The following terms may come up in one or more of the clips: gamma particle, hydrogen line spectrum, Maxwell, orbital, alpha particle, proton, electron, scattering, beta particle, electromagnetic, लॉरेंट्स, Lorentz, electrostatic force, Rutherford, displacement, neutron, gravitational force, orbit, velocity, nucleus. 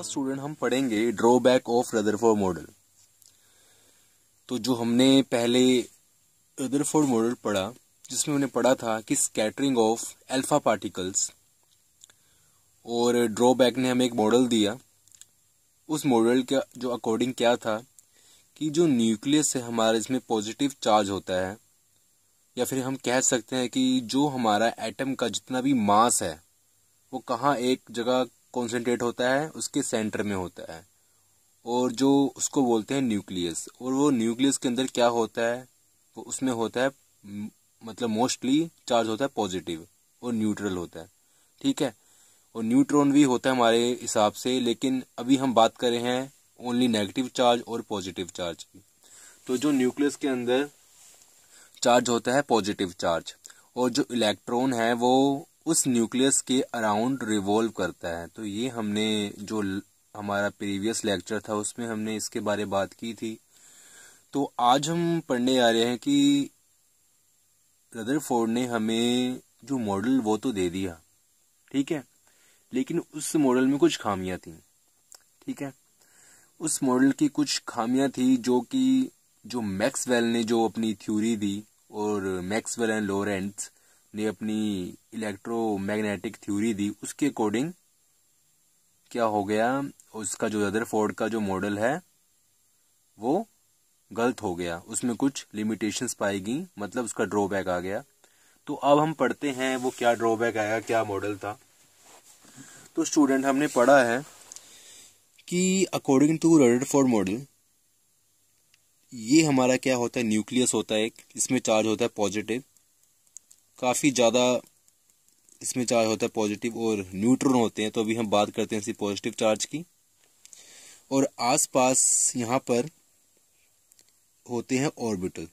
आज स्टूडेंट हम पढ़ेंगे ड्रॉबैक ऑफ रदरफोर्ड मॉडल। तो जो हमने पहले रदरफोर्ड मॉडल पढ़ा, जिसमें हमने पढ़ा था कि स्कैटरिंग ऑफ अल्फा पार्टिकल्स, और ड्रॉबैक ने हमें एक मॉडल दिया। उस मॉडल का जो अकॉर्डिंग क्या था कि जो न्यूक्लियस है हमारा, इसमें पॉजिटिव चार्ज होता है, या फिर हम कह सकते हैं कि जो हमारा एटम का जितना भी मास है वो कहाँ एक जगह कॉन्सेंट्रेट होता है, उसके सेंटर में होता है, और जो उसको बोलते हैं न्यूक्लियस। और वो न्यूक्लियस के अंदर क्या होता है, वो उसमें होता है मतलब मोस्टली चार्ज होता है पॉजिटिव और न्यूट्रल होता है, ठीक है। और न्यूट्रॉन भी होता है हमारे हिसाब से, लेकिन अभी हम बात कर रहे हैं ओनली नेगेटिव चार्ज और पॉजिटिव चार्ज की। तो जो न्यूक्लियस के अंदर चार्ज होता है पॉजिटिव चार्ज, और जो इलेक्ट्रॉन है वो उस न्यूक्लियस के अराउंड रिवॉल्व करता है। तो ये हमने जो हमारा प्रीवियस लेक्चर था उसमें हमने इसके बारे में बात की थी। तो आज हम पढ़ने आ रहे हैं कि रदरफोर्ड ने हमें जो मॉडल वो तो दे दिया, ठीक है, लेकिन उस मॉडल में कुछ खामियां थी, ठीक है। उस मॉडल की कुछ खामियां थी जो कि जो मैक्सवेल ने जो अपनी थ्योरी दी, और मैक्सवेल एंड लॉरेंट्स ने अपनी इलेक्ट्रोमैग्नेटिक थ्योरी दी, उसके अकॉर्डिंग क्या हो गया, उसका जो रदरफोर्ड का जो मॉडल है वो गलत हो गया, उसमें कुछ लिमिटेशंस पाई गई, मतलब उसका ड्रॉबैक आ गया। तो अब हम पढ़ते हैं वो क्या ड्रॉबैक आया, क्या मॉडल था। तो स्टूडेंट हमने पढ़ा है कि अकॉर्डिंग टू रदरफोर्ड मॉडल ये हमारा क्या होता है, न्यूक्लियस होता है एक, इसमें चार्ज होता है पॉजिटिव, काफ़ी ज़्यादा इसमें चार्ज होता है पॉजिटिव, और न्यूट्रॉन होते हैं। तो अभी हम बात करते हैं इसी पॉजिटिव चार्ज की, और आसपास यहाँ पर होते हैं ऑर्बिटल,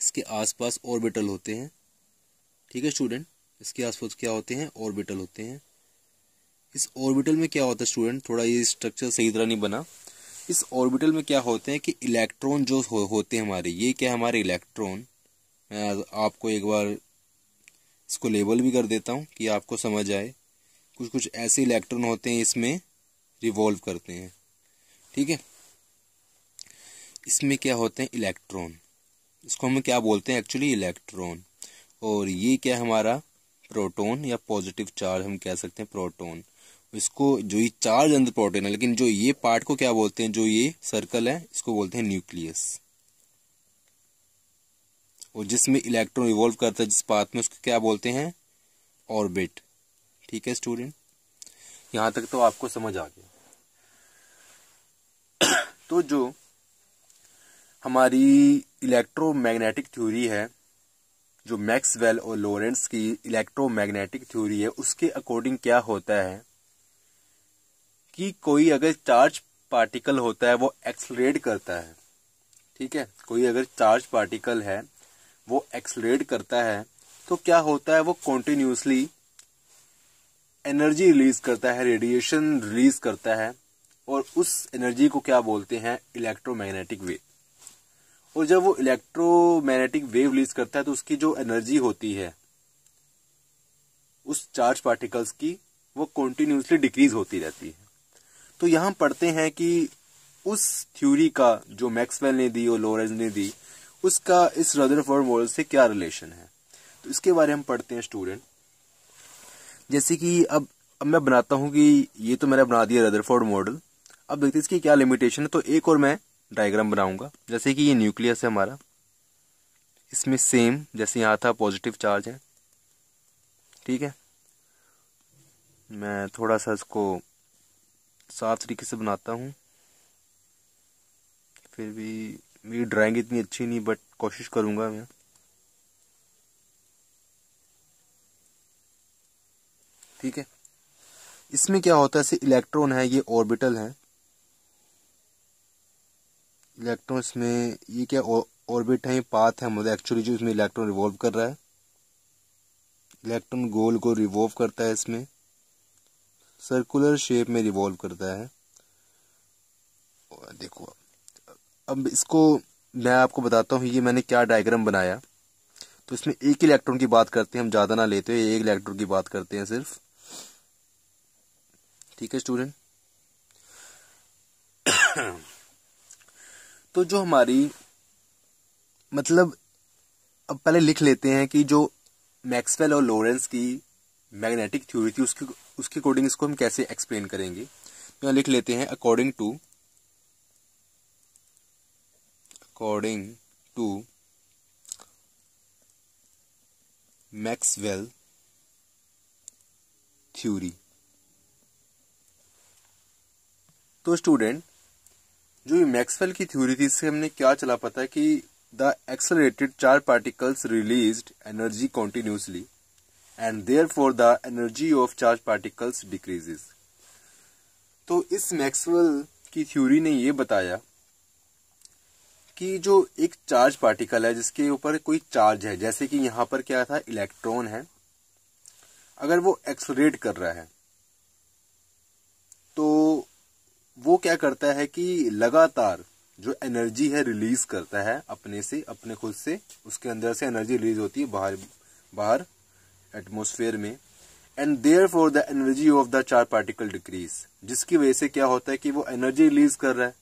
इसके आसपास ऑर्बिटल होते हैं, ठीक है स्टूडेंट। इसके आसपास क्या होते हैं, ऑर्बिटल होते हैं। इस ऑर्बिटल में क्या होता है स्टूडेंट, थोड़ा ये स्ट्रक्चर सही तरह नहीं बना। इस ऑर्बिटल में क्या होते हैं कि इलेक्ट्रॉन जो होते हैं हमारे, ये क्या हमारे इलेक्ट्रॉन, मैं आपको एक बार इसको लेबल भी कर देता हूँ कि आपको समझ आए। कुछ कुछ ऐसे इलेक्ट्रॉन होते हैं इसमें रिवॉल्व करते हैं, ठीक है। इसमें क्या होते हैं इलेक्ट्रॉन, इसको हम क्या बोलते हैं एक्चुअली, इलेक्ट्रॉन। और ये क्या हमारा प्रोटॉन या पॉजिटिव चार्ज, हम कह सकते हैं प्रोटॉन। इसको जो ये चार्ज अंदर प्रोटॉन है, लेकिन जो ये पार्ट को क्या बोलते हैं, जो ये सर्कल है इसको बोलते हैं न्यूक्लियस। और जिसमें इलेक्ट्रॉन रिवॉल्व करता है जिस पाथ में, उसको क्या बोलते हैं, ऑर्बिट, ठीक है स्टूडेंट। यहाँ तक तो आपको समझ आ गया। तो जो हमारी इलेक्ट्रोमैग्नेटिक थ्योरी है, जो मैक्सवेल और लॉरेंट्स की इलेक्ट्रोमैग्नेटिक थ्योरी है, उसके अकॉर्डिंग क्या होता है कि कोई अगर चार्ज पार्टिकल होता है वो एक्सलरेट करता है, ठीक है। कोई अगर चार्ज पार्टिकल है वो एक्सलरेट करता है तो क्या होता है, वो कॉन्टिन्यूसली एनर्जी रिलीज करता है, रेडिएशन रिलीज करता है, और उस एनर्जी को क्या बोलते हैं, इलेक्ट्रोमैग्नेटिक वेव। और जब वो इलेक्ट्रोमैग्नेटिक वेव रिलीज करता है तो उसकी जो एनर्जी होती है उस चार्ज पार्टिकल्स की, वो कॉन्टिन्यूसली डिक्रीज होती रहती है। तो यहाँ पढ़ते हैं कि उस थ्योरी का जो मैक्सवेल ने दी और लॉरेंस ने दी, उसका इस रदरफोर्ड मॉडल से क्या रिलेशन है, तो इसके बारे में हम पढ़ते हैं स्टूडेंट। जैसे कि अब मैं बनाता हूँ कि ये तो मैंने बना दिया रदरफोर्ड मॉडल, अब देखते हैं इसकी क्या लिमिटेशन है। तो एक और मैं डायग्राम बनाऊंगा, जैसे कि ये न्यूक्लियस है हमारा, इसमें सेम जैसे यहाँ था पॉजिटिव चार्ज है, ठीक है। मैं थोड़ा सा इसको साफ तरीके से बनाता हूँ, फिर भी मेरी ड्राइंग इतनी अच्छी नहीं, बट कोशिश करूंगा मैं। ठीक है, इसमें क्या होता है, ऐसे इलेक्ट्रॉन है, ये ऑर्बिटल है, इलेक्ट्रॉन इसमें, ये क्या ऑर्बिट है, ये पाथ है मतलब एक्चुअली जो इसमें इलेक्ट्रॉन रिवॉल्व कर रहा है। इलेक्ट्रॉन गोल को रिवॉल्व करता है, इसमें सर्कुलर शेप में रिवॉल्व करता है। देखो अब इसको मैं आपको बताता हूँ ये मैंने क्या डायग्राम बनाया। तो इसमें एक इलेक्ट्रॉन की बात करते हैं, हम ज़्यादा ना लेते हुए एक इलेक्ट्रॉन की बात करते हैं सिर्फ, ठीक है स्टूडेंट। तो जो हमारी मतलब अब पहले लिख लेते हैं कि जो मैक्सवेल और लॉरेंस की मैग्नेटिक थ्योरी थी उसके अकॉर्डिंग इसको हम कैसे एक्सप्लेन करेंगे। तो लिख लेते हैं अकॉर्डिंग टू मैक्सवेल थ्योरी। तो स्टूडेंट जो मैक्सवेल की थ्योरी थी इससे हमने क्या चला पता है कि the accelerated charge particles released energy continuously and therefore the energy of charge particles decreases. तो इस मैक्सवेल की थ्योरी ने ये बताया कि जो एक चार्ज पार्टिकल है जिसके ऊपर कोई चार्ज है, जैसे कि यहाँ पर क्या था इलेक्ट्रॉन है, अगर वो एक्सलेरेट कर रहा है तो वो क्या करता है कि लगातार जो एनर्जी है रिलीज करता है अपने खुद से उसके अंदर से एनर्जी रिलीज होती है बाहर एटमॉस्फेयर में। And therefore the energy of the charge particle decrease, जिसकी वजह से क्या होता है कि वो एनर्जी रिलीज कर रहा है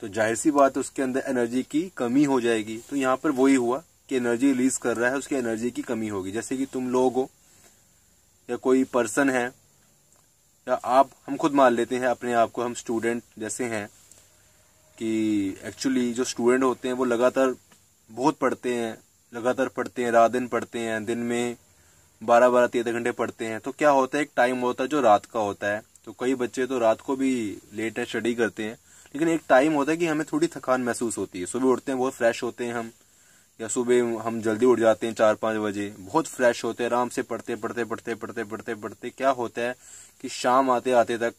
तो जाहिर सी बात उसके अंदर एनर्जी की कमी हो जाएगी। तो यहाँ पर वही हुआ कि एनर्जी रिलीज कर रहा है उसकी एनर्जी की कमी होगी। जैसे कि तुम लोग हो या कोई पर्सन है या आप, हम खुद मान लेते हैं अपने आप को हम स्टूडेंट जैसे हैं कि एक्चुअली जो स्टूडेंट होते हैं वो लगातार बहुत पढ़ते हैं, रात दिन पढ़ते हैं, दिन में 12-13 घंटे पढ़ते हैं। तो क्या होता है एक टाइम होता है जो रात का होता है, तो कई बच्चे तो रात को भी लेट नाइट स्टडी करते हैं, लेकिन एक टाइम होता है कि हमें थोड़ी थकान महसूस होती है। सुबह उठते हैं बहुत फ्रेश होते हैं हम, या सुबह हम जल्दी उठ जाते हैं 4-5 बजे, बहुत फ्रेश होते हैं, आराम से पढ़ते पढ़ते क्या होता है कि शाम आते आते तक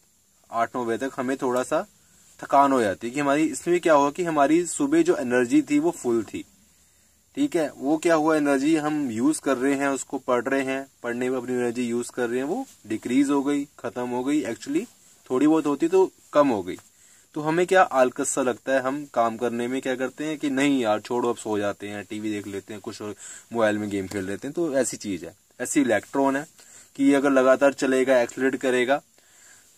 8-9 बजे तक हमें थोड़ा सा थकान हो जाती है। कि हमारी इसमें क्या हुआ कि हमारी सुबह जो एनर्जी थी वो फुल थी, ठीक है, वो क्या हुआ एनर्जी हम यूज कर रहे हैं, उसको पढ़ रहे हैं, पढ़ने में अपनी एनर्जी यूज कर रहे हैं, वो डिक्रीज हो गई, खत्म हो गई, एक्चुअली थोड़ी बहुत होती तो कम हो गई। तो हमें क्या आलकस सा लगता है, हम काम करने में क्या करते हैं कि नहीं यार छोड़ो अब सो जाते हैं, टीवी देख लेते हैं, कुछ और मोबाइल में गेम खेल लेते हैं। तो ऐसी चीज़ है, ऐसी इलेक्ट्रॉन है कि अगर लगातार चलेगा एक्सलेट करेगा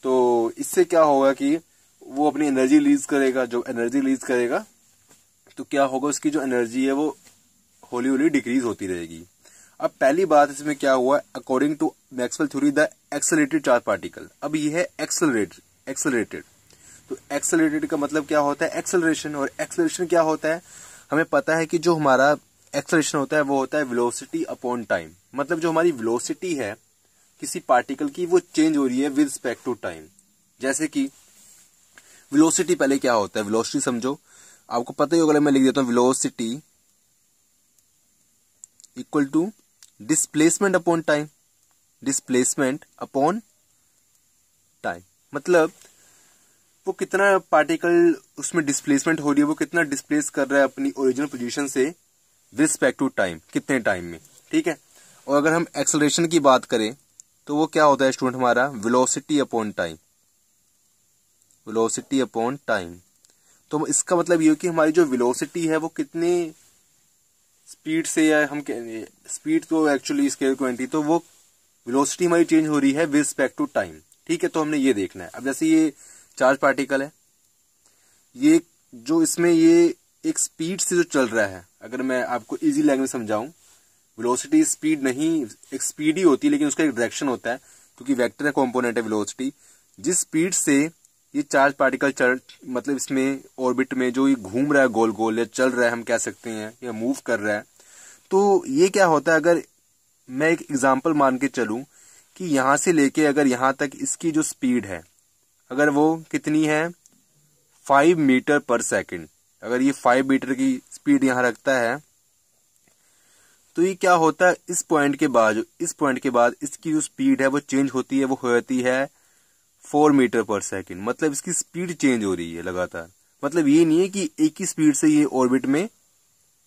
तो इससे क्या होगा कि वो अपनी एनर्जी रिलीज करेगा, जो एनर्जी रिलीज करेगा तो क्या होगा उसकी जो एनर्जी है वो हौली हौली डिक्रीज होती रहेगी। अब पहली बात इसमें क्या हुआ according to Maxwell theory the accelerated charge particle. अब ये है एक्सेलरेटेड, तो एक्सेलरेटेड का मतलब क्या होता है एक्सेलरेशन, और एक्सेलरेशन क्या होता है हमें पता है कि जो हमारा एक्सेलरेशन होता है वो होता है वेलोसिटी अपॉन टाइम। मतलब जो हमारी वेलोसिटी है किसी पार्टिकल की वो चेंज हो रही है विद रिस्पेक्ट टू टाइम। जैसे कि वेलोसिटी पहले क्या होता है, वेलोसिटी समझो, आपको पता ही होगा, मैं लिख देता हूँ velocity equal to displacement upon time. मतलब वो कितना पार्टिकल उसमें डिस्प्लेसमेंट हो रही है, वो कितना डिस्प्लेस कर रहा है अपनी ओरिजिनल पोजीशन से विद रिस्पेक्ट टू टाइम, कितने टाइम में, ठीक है। और अगर हम एक्सेलरेशन की बात करें तो वो क्या होता है स्टूडेंट हमारा वेलोसिटी अपॉन टाइम। तो इसका मतलब ये हो कि हमारी जो वेलोसिटी है वो कितने स्पीड से, या हम स्पीड तो एक्चुअली स्केल क्वांटिटी, तो वो वेलोसिटी हमारी चेंज हो रही है विद रिस्पेक्ट टू टाइम, ठीक है। तो हमने ये देखना है। अब जैसे ये चार्ज पार्टिकल है, ये जो इसमें ये एक स्पीड से जो चल रहा है, अगर मैं आपको इजी लैंग्वेज समझाऊं, वेलोसिटी स्पीड नहीं, एक स्पीड ही होती है लेकिन उसका एक डायरेक्शन होता है क्योंकि वेक्टर का कंपोनेंट है वेलोसिटी। जिस स्पीड से ये चार्ज पार्टिकल मतलब इसमें ऑर्बिट में जो ये घूम रहा है गोल गोल, या चल रहा है हम कह सकते हैं, या मूव कर रहा है, तो ये क्या होता है, अगर मैं एक एग्जाम्पल मान के चलूं कि यहाँ से लेके अगर यहाँ तक इसकी जो स्पीड है अगर वो कितनी है 5 मीटर पर सेकंड, अगर ये 5 मीटर की स्पीड यहाँ रखता है तो ये क्या होता है इस पॉइंट के बाद इसकी जो स्पीड है वो चेंज होती है, वो होती है 4 मीटर पर सेकंड। मतलब इसकी स्पीड चेंज हो रही है लगातार। मतलब ये नहीं है कि एक ही स्पीड से ये ऑर्बिट में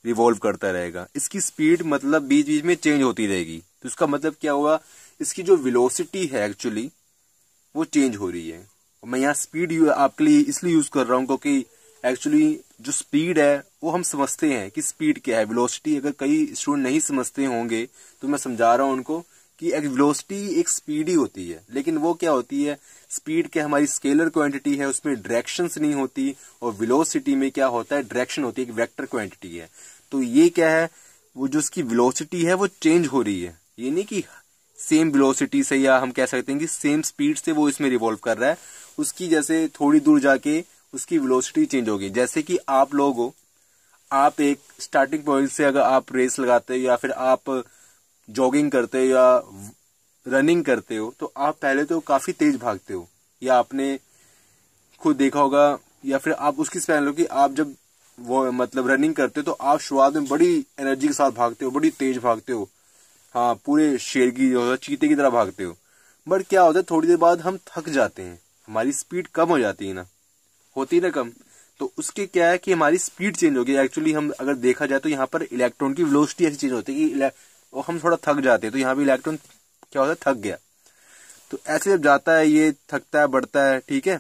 रिवॉल्व करता रहेगा, इसकी स्पीड मतलब बीच बीच में चेंज होती रहेगी। तो इसका मतलब क्या हुआ, इसकी जो वेलोसिटी है एक्चुअली वो चेंज हो रही है। मैं यहाँ स्पीड आपके लिए इसलिए यूज कर रहा हूँ क्योंकि एक्चुअली जो स्पीड है वो हम समझते हैं कि स्पीड क्या है, वेलोसिटी अगर कई स्टूडेंट नहीं समझते होंगे तो मैं समझा रहा हूँ उनको कि वेलोसिटी एक स्पीड ही होती है, लेकिन वो क्या होती है, स्पीड के हमारी स्केलर क्वांटिटी है, उसमें डायरेक्शंस नहीं होती, और वेलोसिटी में क्या होता है, डायरेक्शन होती है, एक वेक्टर क्वांटिटी है। तो ये क्या है, वो जो उसकी वेलोसिटी है वो चेंज हो रही है, ये नहीं कि सेम वेलोसिटी से, या हम कह सकते हैं कि सेम स्पीड से वो इसमें रिवॉल्व कर रहा है, उसकी जैसे थोड़ी दूर जाके उसकी वेलोसिटी चेंज होगी। जैसे कि आप लोग हो, आप एक स्टार्टिंग पॉइंट से अगर आप रेस लगाते हो या फिर आप जॉगिंग करते हो या रनिंग करते हो, तो आप पहले तो काफ़ी तेज भागते हो, या आपने खुद देखा होगा, या फिर आप उसकी स्पैन लो कि आप जब वो मतलब रनिंग करते हो तो आप शुरुआत में बड़ी एनर्जी के साथ भागते हो, बड़ी तेज भागते हो, हाँ पूरे शेर की जो है चीते की तरह भागते हो, बट क्या होता है थोड़ी देर बाद हम थक जाते हैं, हमारी स्पीड कम हो जाती है ना, होती ना कम, तो उसके क्या है कि हमारी स्पीड चेंज होगी। एक्चुअली हम अगर देखा जाए तो यहाँ पर इलेक्ट्रॉन की वेलोसिटी ऐसी चेंज होती है कि वो हम थोड़ा थक जाते हैं, तो यहाँ भी इलेक्ट्रॉन क्या होता है, थक गया, तो ऐसे जब जाता है ये थकता है, बढ़ता है, ठीक है,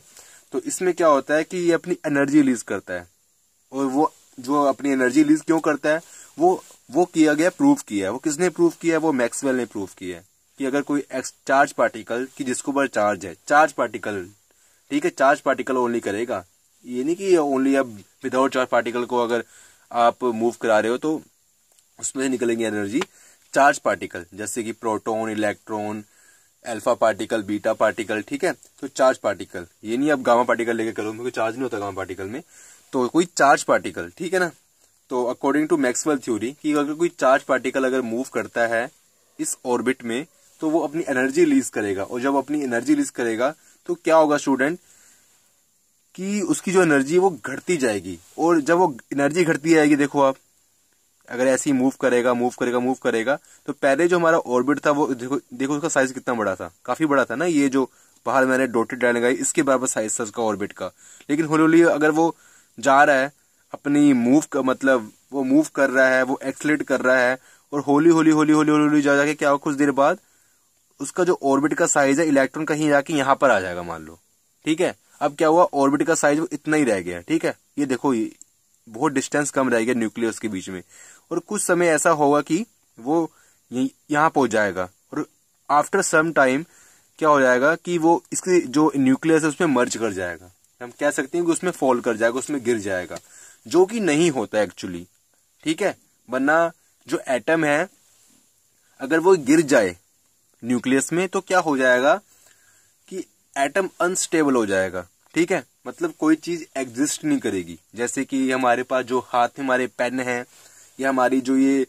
तो इसमें क्या होता है कि ये अपनी एनर्जी रिलीज करता है, और वो जो अपनी एनर्जी रिलीज क्यों करता है, वो किया गया प्रूव किया है, वो किसने प्रूव किया है, वो मैक्सवेल ने प्रूव किया है कि अगर कोई चार्ज पार्टिकल की जिसको ऊपर चार्ज है, चार्ज पार्टिकल, ठीक है, चार्ज पार्टिकल ओनली करेगा, ये नहीं कि ओनली अब विदाउट चार्ज पार्टिकल को अगर आप मूव करा रहे हो तो उसमें से निकलेंगी एनर्जी, चार्ज पार्टिकल जैसे कि proton, electron, alpha particle, beta particle, ठीक है, तो चार्ज पार्टिकल, ये नहीं आप गामा पार्टिकल लेके करो, क्योंकि चार्ज नहीं होता गामा पार्टिकल में, तो कोई चार्ज पार्टिकल, ठीक है ना। तो अकॉर्डिंग टू मैक्सवेल थ्योरी कि अगर कोई चार्ज पार्टिकल अगर मूव करता है इस ऑर्बिट में तो वो अपनी एनर्जी रिलीज करेगा, और जब अपनी एनर्जी रिलीज करेगा तो क्या होगा स्टूडेंट कि उसकी जो एनर्जी वो घटती जाएगी, और जब वो एनर्जी घटती जाएगी, देखो आप अगर ऐसे ही मूव करेगा तो पहले जो हमारा ऑर्बिट था वो देखो उसका साइज कितना बड़ा था, काफी बड़ा था ना, ये जो बाहर मैंने डॉटेड लाइन लगाई इसके बराबर साइज था उसका ऑर्बिट का, लेकिन हौली हौली अगर वो जा रहा है अपनी मूव का मतलब वो मूव कर रहा है, वो एक्सलेट कर रहा है, और हौली हौली जा जाके क्या हो, कुछ देर बाद उसका जो ऑर्बिट का साइज है इलेक्ट्रॉन कहीं जाके यहाँ पर आ जाएगा मान लो, ठीक है। अब क्या हुआ, ऑर्बिट का साइज वो इतना ही रह गया, ठीक है, ये देखो ये बहुत डिस्टेंस कम रह गया न्यूक्लियस के बीच में, और कुछ समय ऐसा होगा कि वो यहाँ पहुंच जाएगा, और आफ्टर सम टाइम क्या हो जाएगा कि वो इसके जो न्यूक्लियस है उसमें मर्ज कर जाएगा, हम कह सकते हैं कि उसमें फॉल कर जाएगा, उसमें गिर जाएगा, जो कि नहीं होता एक्चुअली, ठीक है, वरना जो एटम है अगर वो गिर जाए न्यूक्लियस में तो क्या हो जाएगा कि एटम अनस्टेबल हो जाएगा, ठीक है, मतलब कोई चीज एग्जिस्ट नहीं करेगी। जैसे कि हमारे पास जो हाथ में हमारे पेन है या हमारी जो ये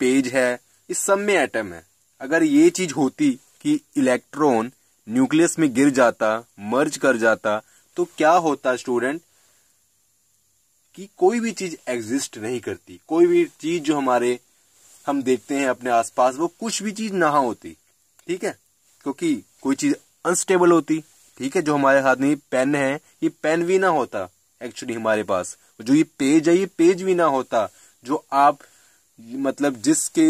पेज है, इस सब में एटम है, अगर ये चीज होती कि इलेक्ट्रॉन न्यूक्लियस में गिर जाता, मर्ज कर जाता, तो क्या होता स्टूडेंट कि कोई भी चीज एग्जिस्ट नहीं करती, कोई भी चीज जो हमारे हम देखते हैं अपने आसपास वो कुछ भी चीज ना होती, ठीक है, क्योंकि कोई चीज अनस्टेबल होती, ठीक है। जो हमारे हाथ में पेन है, ये पेन भी ना होता एक्चुअली हमारे पास, जो ये पेज भी ना होता, जो आप मतलब जिसके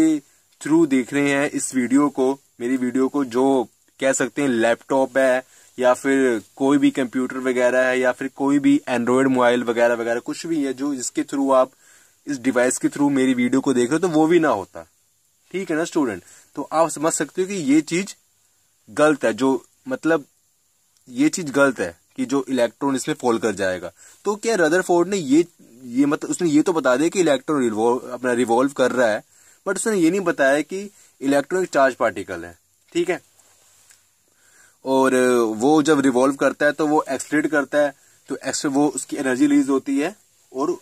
थ्रू देख रहे हैं इस वीडियो को, मेरी वीडियो को, जो कह सकते हैं लैपटॉप है या फिर कोई भी कंप्यूटर वगैरह है या फिर कोई भी एंड्रॉयड मोबाइल वगैरह वगैरह कुछ भी है, जो जिसके थ्रू आप इस डिवाइस के थ्रू मेरी वीडियो को देख रहे हो, तो वो भी ना होता, ठीक है ना स्टूडेंट। तो आप समझ सकते हो कि ये चीज गलत है, जो मतलब ये चीज गलत है कि जो इलेक्ट्रॉन इसमें फॉल कर जाएगा। तो क्या रदरफोर्ड ने ये मतलब उसने ये तो बता दिया कि इलेक्ट्रॉन अपना रिवॉल्व कर रहा है, बट उसने ये नहीं बताया कि इलेक्ट्रॉन एक चार्ज पार्टिकल है, ठीक है, और वो जब रिवॉल्व करता है तो वो एक्सलेट करता है, तो वो उसकी एनर्जी रिलीज होती है, और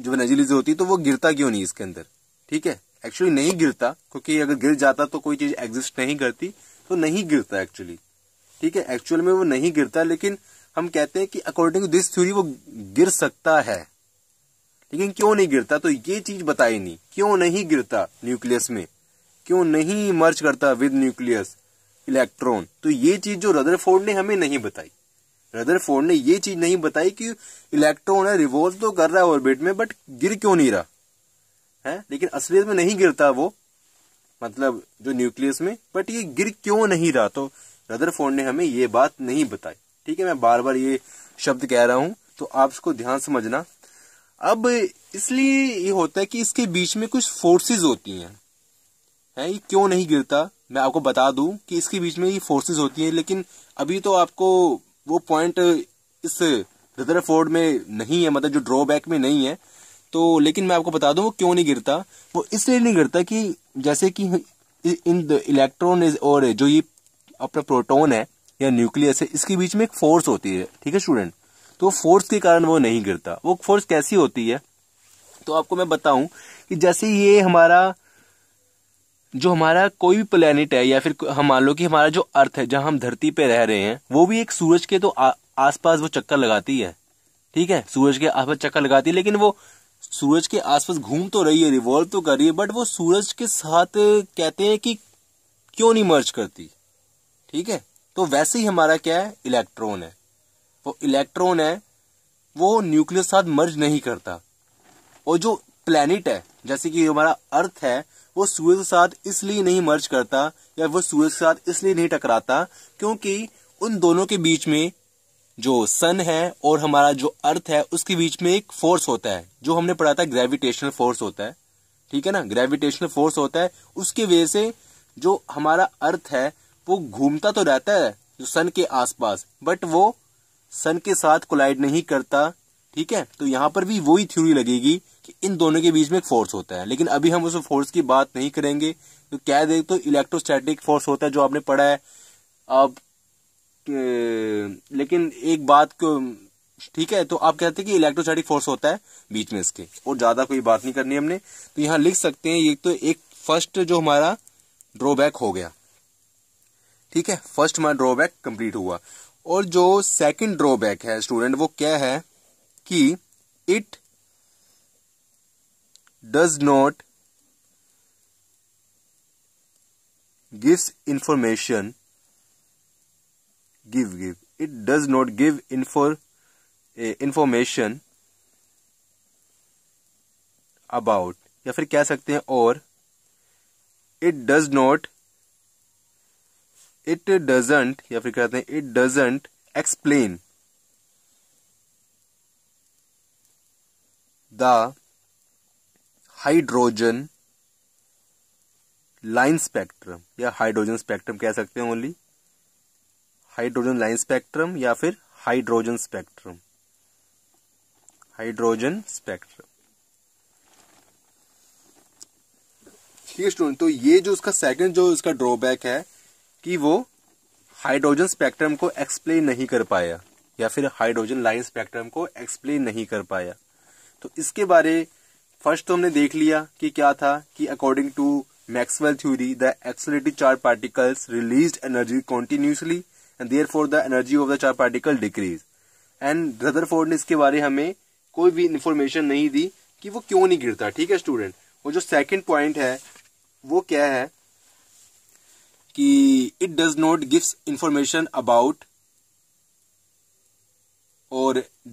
जब एनर्जी रिलीज होती है तो वो गिरता क्यों नहीं इसके अंदर, ठीक है, एक्चुअली नहीं गिरता, क्योंकि अगर गिर जाता तो कोई चीज एग्जिस्ट नहीं करती, तो नहीं गिरता एक्चुअली, ठीक है, एक्चुअल में वो नहीं गिरता, लेकिन हम कहते हैं कि अकॉर्डिंग टू दिस थ्योरी वो गिर सकता है, लेकिन क्यों नहीं गिरता, तो ये चीज बताई नहीं, क्यों नहीं गिरता न्यूक्लियस में, क्यों नहीं मर्ज करता विद न्यूक्लियस इलेक्ट्रॉन, तो ये चीज जो रदरफोर्ड ने हमें नहीं बताई, रदरफोर्ड ने ये चीज नहीं बताई कि इलेक्ट्रॉन है रिवॉल्व तो कर रहा है ऑर्बिट में बट गिर क्यों नहीं रहा है, लेकिन असलियत में नहीं गिरता वो मतलब जो न्यूक्लियस में, बट ये गिर क्यों नहीं रहा, तो रदरफोर्ड ने हमें ये बात नहीं बताई, ठीक है, मैं बार बार ये शब्द कह रहा हूं तो आप इसको ध्यान समझना। अब इसलिए ये होता है कि इसके बीच में कुछ फोर्सेस होती हैं, ये क्यों नहीं गिरता, मैं आपको बता दूं कि इसके बीच में ये फोर्सेस होती हैं, लेकिन अभी तो आपको वो पॉइंट इस रदरफोर्ड में नहीं है, मतलब जो ड्रॉबैक में नहीं है। तो लेकिन मैं आपको बता दूं वो क्यों नहीं गिरता। वो इसलिए नहीं गिरता कि जैसे कि इन द इलेक्ट्रॉन और जो ये अपना प्रोटोन है या न्यूक्लियस है, इसके बीच में एक फोर्स होती है, ठीक है स्टूडेंट। तो फोर्स के कारण वो नहीं गिरता। वो फोर्स कैसी होती है तो आपको मैं बताऊं कि जैसे ये हमारा जो हमारा कोई भी प्लेनेट है या फिर हम मान लो कि हमारा जो अर्थ है जहां हम धरती पे रह रहे हैं, वो भी एक सूरज के तो आसपास वो चक्कर लगाती है, ठीक है, सूरज के आसपास चक्कर लगाती है। लेकिन वो सूरज के आसपास घूम तो रही है, रिवॉल्व तो कर रही है, बट वो सूरज के साथ कहते हैं कि क्यों नहीं मर्ज करती, ठीक है। तो वैसे ही हमारा क्या है, इलेक्ट्रॉन है, वो इलेक्ट्रॉन है वो न्यूक्लियस साथ मर्ज नहीं करता। और जो प्लेनेट है जैसे कि हमारा अर्थ है, वो सूरज के साथ इसलिए नहीं मर्ज करता या वो सूरज के साथ इसलिए नहीं टकराता क्योंकि उन दोनों के बीच में जो सन है और हमारा जो अर्थ है उसके बीच में एक फोर्स होता है, जो हमने पढ़ा था ग्रेविटेशनल फोर्स होता है, ठीक है ना, ग्रेविटेशनल फोर्स होता है। उसके वजह से जो हमारा अर्थ है वो घूमता तो रहता है जो सन के आसपास, बट वो सन के साथ कोलाइड नहीं करता, ठीक है। तो यहाँ पर भी वही थ्योरी लगेगी कि इन दोनों के बीच में एक फोर्स होता है, लेकिन अभी हम उस फोर्स की बात नहीं करेंगे। तो क्या देख तो इलेक्ट्रोस्टैटिक फोर्स होता है जो आपने पढ़ा है। अब लेकिन एक बात को ठीक है, तो आप कहते हैं कि इलेक्ट्रोस्टैटिक फोर्स होता है बीच में इसके, और ज्यादा कोई बात नहीं करनी हमने। तो यहाँ लिख सकते हैं ये तो एक फर्स्ट जो हमारा ड्रॉबैक हो गया, ठीक है, फर्स्ट हमारा ड्रॉबैक कंप्लीट हुआ। और जो सेकंड ड्रॉबैक है स्टूडेंट वो क्या है कि it does not gives information it does not give information about, या फिर कह सकते हैं और इट डजंट, या फिर कहते हैं it doesn't explain the hydrogen line spectrum, या हाइड्रोजन स्पेक्ट्रम कह सकते हैं, ओनली हाइड्रोजन लाइन स्पेक्ट्रम या फिर हाइड्रोजन स्पेक्ट्रम, ठीक है स्टूडेंट। तो ये जो उसका सेकंड जो इसका ड्रॉबैक है कि वो हाइड्रोजन स्पेक्ट्रम को एक्सप्लेन नहीं कर पाया या फिर हाइड्रोजन लाइन स्पेक्ट्रम को एक्सप्लेन नहीं कर पाया। तो इसके बारे फर्स्ट तो हमने देख लिया कि क्या था कि according to Maxwell theory the accelerated charge particles released energy continuously and therefore the energy of the charge particle decrease, and Rutherford ने इसके बारे हमें कोई भी इंफॉर्मेशन नहीं दी कि वो क्यों नहीं गिरता, ठीक है स्टूडेंट। और जो सेकंड पॉइंट है वो क्या है कि it does not gives information about और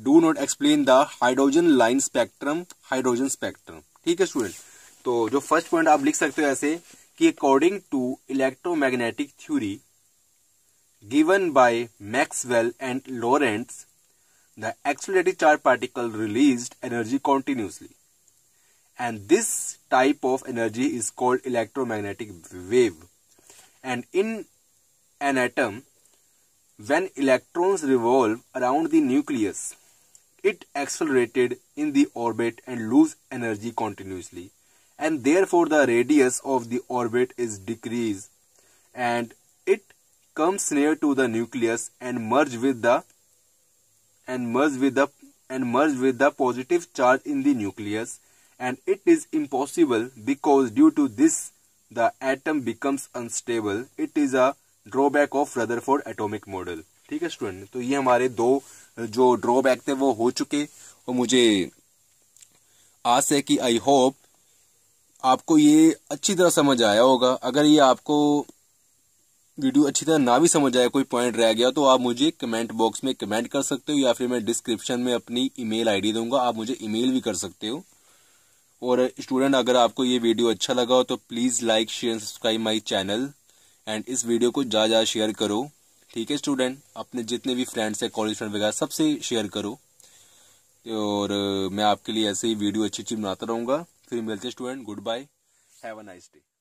do not explain the hydrogen line spectrum hydrogen spectrum, ठीक है स्टूडेंट। तो जो फर्स्ट पॉइंट आप लिख सकते हो ऐसे कि according to electromagnetic theory given by Maxwell and Lorentz, the accelerated charge particle released energy continuously, and this type of energy is called electromagnetic wave. And in an atom, when electrons revolve around the nucleus, it accelerated in the orbit and lose energy continuously, and therefore the radius of the orbit is decreased, and it comes near to the nucleus and merge with the positive charge in the nucleus, and it is impossible because due to this the atom becomes unstable. It is a drawback of Rutherford atomic model. ठीक है student. तो ये हमारे दो जो drawback थे वो हो चुके, और मुझे आस है कि आई होप आपको ये अच्छी तरह समझ आया होगा। अगर ये आपको वीडियो अच्छी तरह ना भी समझ आया, कोई पॉइंट रह गया, तो आप मुझे कमेंट बॉक्स में कमेंट कर सकते हो, या फिर मैं डिस्क्रिप्शन में अपनी ईमेल आईडी दूंगा, आप मुझे ईमेल भी कर सकते हो। और स्टूडेंट अगर आपको ये वीडियो अच्छा लगा हो तो please like share and subscribe my channel, and इस वीडियो को ज़्यादा शेयर करो, ठीक है स्टूडेंट। अपने जितने भी फ्रेंड्स हैं, कॉलेज फ्रेंड वगैरह, सबसे शेयर करो। और मैं आपके लिए ऐसे ही वीडियो अच्छी अच्छी बनाता रहूँगा। फिर मिलते हैं student, good bye, have a nice day.